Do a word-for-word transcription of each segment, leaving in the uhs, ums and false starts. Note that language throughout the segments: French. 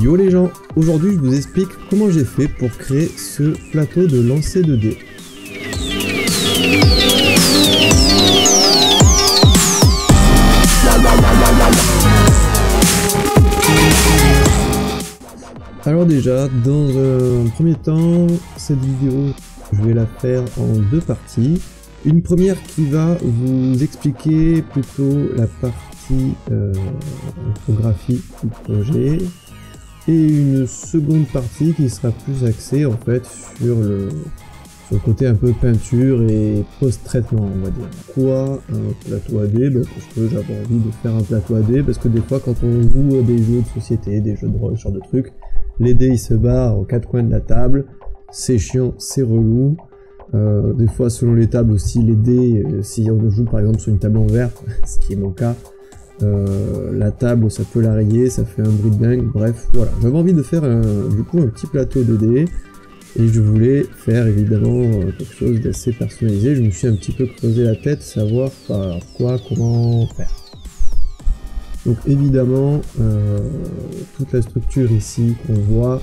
Yo les gens, aujourd'hui je vous explique comment j'ai fait pour créer ce plateau de lancer de dés. Alors déjà, dans un premier temps, cette vidéo je vais la faire en deux parties. Une première qui va vous expliquer plutôt la partie euh, infographie du projet, et une seconde partie qui sera plus axée en fait sur le, sur le côté un peu peinture et post-traitement, on va dire. Pourquoi un plateau A D? Ben, parce que j'avais envie de faire un plateau A D, parce que des fois quand on joue à des jeux de société, des jeux de rôle, ce genre de trucs, les dés ils se barrent aux quatre coins de la table, c'est chiant, c'est relou. Euh, des fois selon les tables aussi, les dés, euh, si on joue par exemple sur une table en verre, ce qui est mon cas, Euh, la table ça peut la rayer, ça fait un bruit de dingue, bref voilà. J'avais envie de faire un, du coup un petit plateau de dés et je voulais faire évidemment euh, quelque chose d'assez personnalisé. Je me suis un petit peu creusé la tête, savoir par quoi, comment faire. Donc évidemment euh, toute la structure ici qu'on voit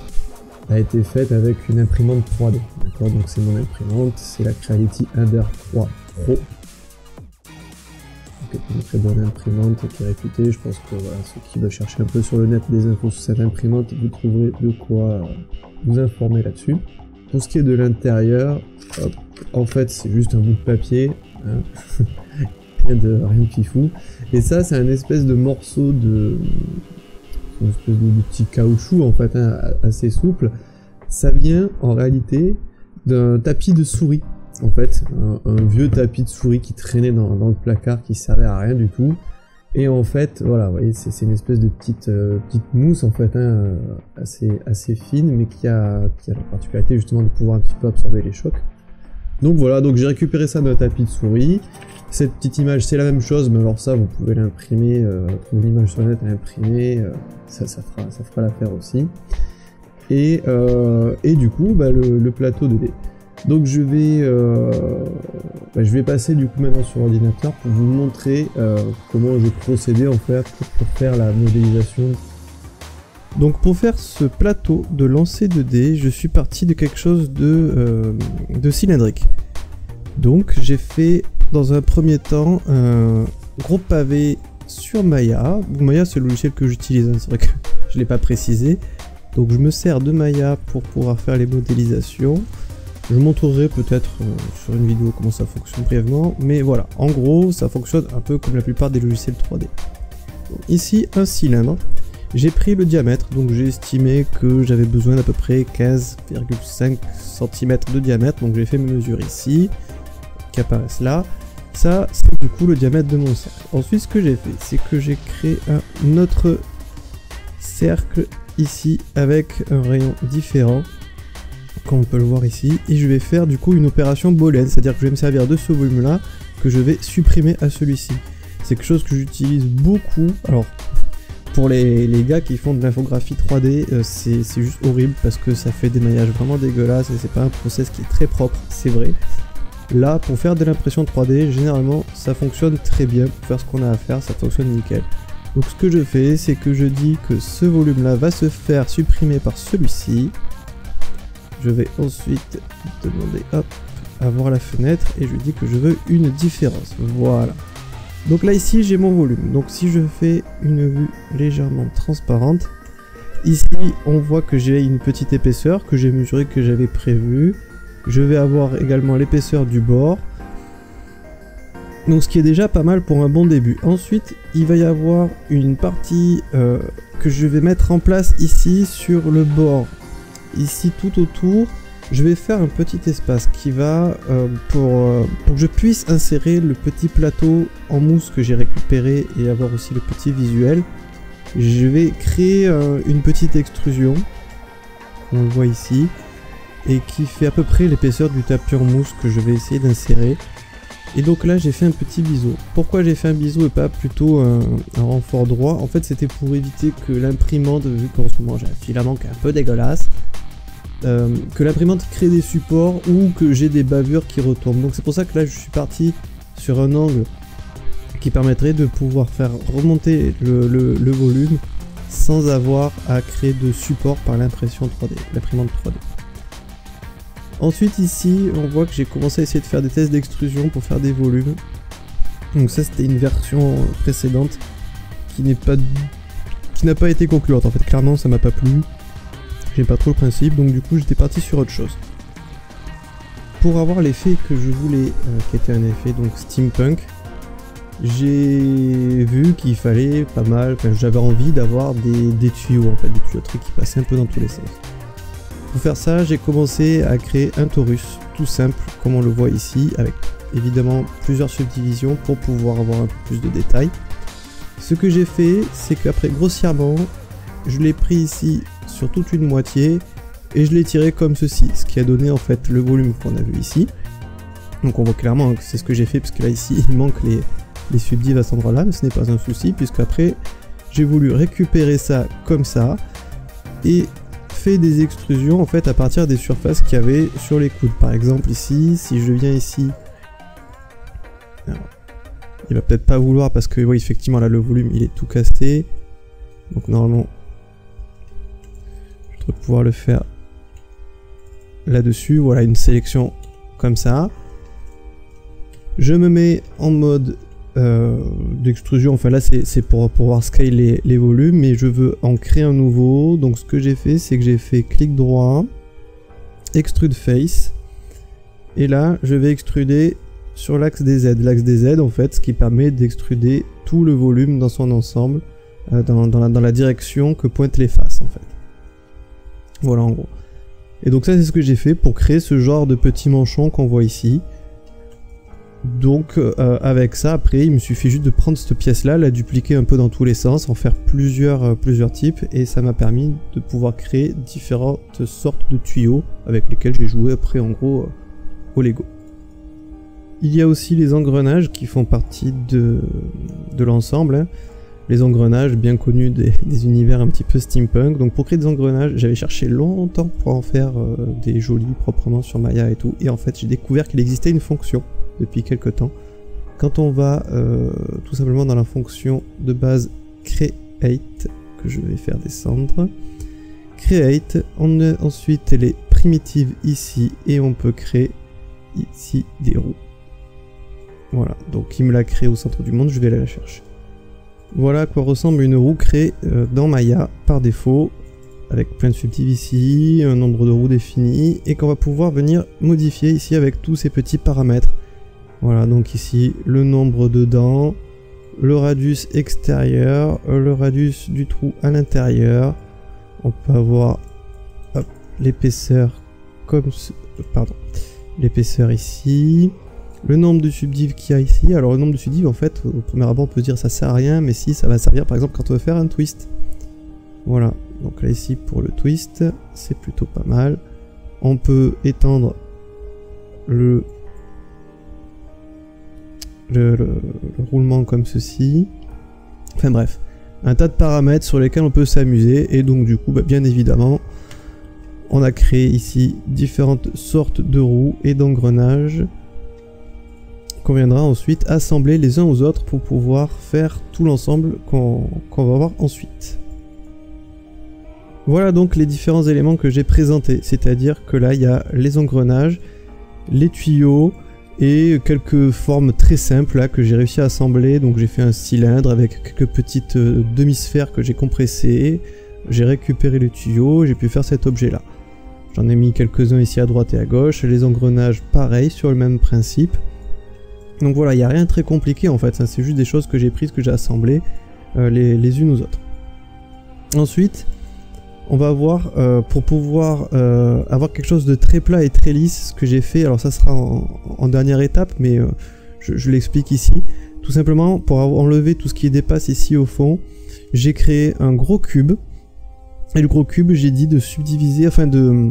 a été faite avec une imprimante trois D, d'accord. Donc c'est mon imprimante, c'est la Creality Ender trois Pro. Une très bonne imprimante qui est réputée, je pense que voilà, ceux qui veulent chercher un peu sur le net des infos sur cette imprimante, vous trouverez de quoi vous informer là-dessus. Pour ce qui est de l'intérieur, en fait c'est juste un bout de papier, hein. rien de rien de fifou. Et ça c'est un espèce de morceau de, une espèce de, de petit caoutchouc en fait, hein, assez souple. Ça vient en réalité d'un tapis de souris. En fait, un, un vieux tapis de souris qui traînait dans, dans le placard, qui servait à rien du tout. Et en fait, voilà, vous voyez, c'est une espèce de petite, euh, petite mousse en fait, hein, assez, assez fine, mais qui a, qui a la particularité justement de pouvoir un petit peu absorber les chocs. Donc voilà, donc j'ai récupéré ça d'un tapis de souris. Cette petite image, c'est la même chose, mais alors ça, vous pouvez l'imprimer, euh, trouver l'image sur le net à l'imprimer, euh, ça, ça fera, ça fera l'affaire aussi. Et, euh, et du coup, bah, le, le plateau de dés. Donc je vais, euh, bah je vais passer du coup maintenant sur l'ordinateur pour vous montrer euh, comment j'ai procédé en fait pour faire la modélisation. Donc pour faire ce plateau de lancer de dés, je suis parti de quelque chose de, euh, de cylindrique. Donc j'ai fait dans un premier temps un gros pavé sur Maya. Maya c'est le logiciel que j'utilise, hein, c'est vrai que je ne l'ai pas précisé. Donc je me sers de Maya pour pouvoir faire les modélisations. Je montrerai peut-être euh, sur une vidéo comment ça fonctionne brièvement, mais voilà, en gros ça fonctionne un peu comme la plupart des logiciels trois D. Donc, ici un cylindre, j'ai pris le diamètre, donc j'ai estimé que j'avais besoin d'à peu près quinze virgule cinq centimètres de diamètre, donc j'ai fait mes mesures ici, qui apparaissent là. Ça c'est du coup le diamètre de mon cercle. Ensuite ce que j'ai fait, c'est que j'ai créé un autre cercle ici avec un rayon différent, comme on peut le voir ici, et je vais faire du coup une opération booléenne, c'est-à-dire que je vais me servir de ce volume là que je vais supprimer à celui-ci. C'est quelque chose que j'utilise beaucoup. Alors pour les, les gars qui font de l'infographie trois D, euh, c'est juste horrible parce que ça fait des maillages vraiment dégueulasses et c'est pas un process qui est très propre, c'est vrai. Là pour faire de l'impression trois D, généralement ça fonctionne très bien, pour faire ce qu'on a à faire ça fonctionne nickel. Donc ce que je fais, c'est que je dis que ce volume là va se faire supprimer par celui-ci. Je vais ensuite demander hop, à voir la fenêtre et je lui dis que je veux une différence. Voilà. Donc là ici j'ai mon volume. Donc si je fais une vue légèrement transparente, ici on voit que j'ai une petite épaisseur que j'ai mesurée, que j'avais prévue. Je vais avoir également l'épaisseur du bord. Donc ce qui est déjà pas mal pour un bon début. Ensuite il va y avoir une partie euh, que je vais mettre en place ici sur le bord. Ici tout autour, je vais faire un petit espace qui va euh, pour, euh, pour que je puisse insérer le petit plateau en mousse que j'ai récupéré et avoir aussi le petit visuel. Je vais créer euh, une petite extrusion, on le voit ici, et qui fait à peu près l'épaisseur du tapis en mousse que je vais essayer d'insérer. Et donc là j'ai fait un petit biseau. Pourquoi j'ai fait un biseau et pas plutôt un, un renfort droit? En fait c'était pour éviter que l'imprimante, vu qu'en ce moment j'ai un filament qui est un peu dégueulasse, Euh, que l'imprimante crée des supports ou que j'ai des bavures qui retombent. Donc c'est pour ça que là je suis parti sur un angle qui permettrait de pouvoir faire remonter le, le, le volume sans avoir à créer de support par l'impression trois D, l'imprimante trois D. Ensuite ici on voit que j'ai commencé à essayer de faire des tests d'extrusion pour faire des volumes. Donc ça c'était une version précédente qui n'est pas qui n'a pas été concluante en fait, clairement ça m'a pas plu, j'aime pas trop le principe, donc du coup j'étais parti sur autre chose. Pour avoir l'effet que je voulais, euh, qui était un effet donc steampunk, j'ai vu qu'il fallait pas mal, enfin, j'avais envie d'avoir des, des tuyaux en fait, des tuyaux trucs qui passaient un peu dans tous les sens. Pour faire ça, j'ai commencé à créer un torus tout simple, comme on le voit ici, avec évidemment plusieurs subdivisions pour pouvoir avoir un peu plus de détails. Ce que j'ai fait, c'est qu'après grossièrement, je l'ai pris ici sur toute une moitié et je l'ai tiré comme ceci, ce qui a donné en fait le volume qu'on a vu ici. Donc on voit clairement que c'est ce que j'ai fait, parce que là ici il manque les, les subdives à cet endroit là, mais ce n'est pas un souci, puisque après j'ai voulu récupérer ça comme ça et fait des extrusions en fait à partir des surfaces qu'il y avait sur les coudes. Par exemple ici, si je viens ici, alors, il va peut-être pas vouloir parce que oui effectivement là le volume il est tout cassé, donc normalement je devrais pouvoir le faire là dessus, voilà une sélection comme ça. Je me mets en mode euh, d'extrusion, enfin là c'est pour pouvoir scaler les, les volumes, mais je veux en créer un nouveau. Donc ce que j'ai fait, c'est que j'ai fait clic droit, extrude face, et là je vais extruder sur l'axe des Z, l'axe des Z en fait, ce qui permet d'extruder tout le volume dans son ensemble, euh, dans, dans, la, dans la direction que pointent les faces en fait. Voilà en gros. Et donc ça c'est ce que j'ai fait pour créer ce genre de petit manchon qu'on voit ici. Donc euh, avec ça après il me suffit juste de prendre cette pièce là, la dupliquer un peu dans tous les sens, en faire plusieurs, euh, plusieurs types, et ça m'a permis de pouvoir créer différentes sortes de tuyaux avec lesquels j'ai joué après en gros euh, au Lego. Il y a aussi les engrenages qui font partie de, de l'ensemble, hein. Les engrenages bien connus des, des univers un petit peu steampunk. Donc pour créer des engrenages, j'avais cherché longtemps pour en faire euh, des jolis proprement sur Maya et tout, et en fait j'ai découvert qu'il existait une fonction depuis quelques temps. Quand on va euh, tout simplement dans la fonction de base Create, que je vais faire descendre, Create, on a ensuite les primitives ici, et on peut créer ici des roues. Voilà, donc il me l'a créé au centre du monde, je vais aller la chercher. Voilà à quoi ressemble une roue créée euh, dans Maya par défaut, avec plein de subtiles ici, un nombre de roues défini, et qu'on va pouvoir venir modifier ici avec tous ces petits paramètres. Voilà, donc ici, le nombre de dents, le radius extérieur, le radius du trou à l'intérieur. On peut avoir l'épaisseur comme ce... Pardon. L'épaisseur ici. Le nombre de subdives qu'il y a ici. Alors le nombre de subdives, en fait, au premier abord, on peut se dire ça sert à rien, mais si, ça va servir par exemple quand on veut faire un twist. Voilà, donc là ici, pour le twist, c'est plutôt pas mal. On peut étendre le... Le, le, le roulement comme ceci, enfin bref, un tas de paramètres sur lesquels on peut s'amuser, et donc du coup bah, bien évidemment on a créé ici différentes sortes de roues et d'engrenages qu'on viendra ensuite assembler les uns aux autres pour pouvoir faire tout l'ensemble qu'on qu'on va voir ensuite. Voilà donc les différents éléments que j'ai présentés, c'est à dire que là il y a les engrenages, les tuyaux et quelques formes très simples là, que j'ai réussi à assembler. Donc j'ai fait un cylindre avec quelques petites euh, demi-sphères que j'ai compressées, j'ai récupéré le tuyau, j'ai pu faire cet objet là. J'en ai mis quelques-uns ici à droite et à gauche, les engrenages pareil sur le même principe. Donc voilà, il n'y a rien de très compliqué en fait, hein, c'est juste des choses que j'ai prises, que j'ai assemblées euh, les, les unes aux autres. Ensuite, on va voir, euh, pour pouvoir euh, avoir quelque chose de très plat et très lisse, ce que j'ai fait, alors ça sera en, en dernière étape, mais euh, je, je l'explique ici. Tout simplement, pour enlever tout ce qui dépasse ici au fond, j'ai créé un gros cube, et le gros cube, j'ai dit de subdiviser, enfin de,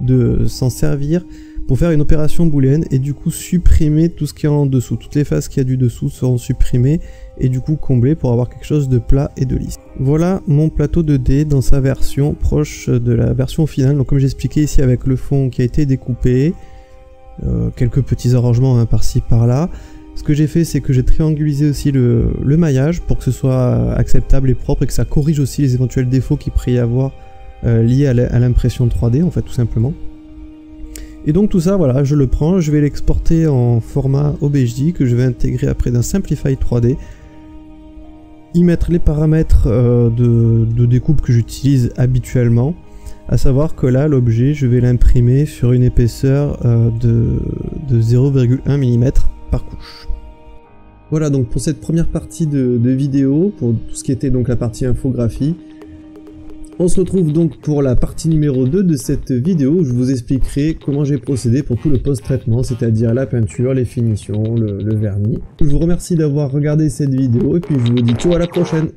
de s'en servir pour faire une opération booléenne, et du coup supprimer tout ce qui est en dessous. Toutes les faces qu'il y a du dessous seront supprimées, et du coup comblées pour avoir quelque chose de plat et de lisse. Voilà mon plateau deux D dans sa version proche de la version finale. Donc comme j'expliquais ici avec le fond qui a été découpé, euh, quelques petits arrangements hein, par-ci par-là, Ce que j'ai fait, c'est que j'ai triangulisé aussi le, le maillage pour que ce soit acceptable et propre et que ça corrige aussi les éventuels défauts qu'il pourrait y avoir euh, liés à l'impression trois D, en fait, tout simplement. Et donc tout ça, voilà, je le prends, je vais l'exporter en format O B J que je vais intégrer après dans Simplify trois D, y mettre les paramètres euh, de, de découpe que j'utilise habituellement, à savoir que là, l'objet, je vais l'imprimer sur une épaisseur euh, de, de zéro virgule un millimètre par couche. Voilà donc pour cette première partie de, de vidéo, pour tout ce qui était donc la partie infographie. On se retrouve donc pour la partie numéro deux de cette vidéo où je vous expliquerai comment j'ai procédé pour tout le post-traitement, c'est-à-dire la peinture, les finitions, le, le vernis. Je vous remercie d'avoir regardé cette vidéo et puis je vous dis tout à la prochaine.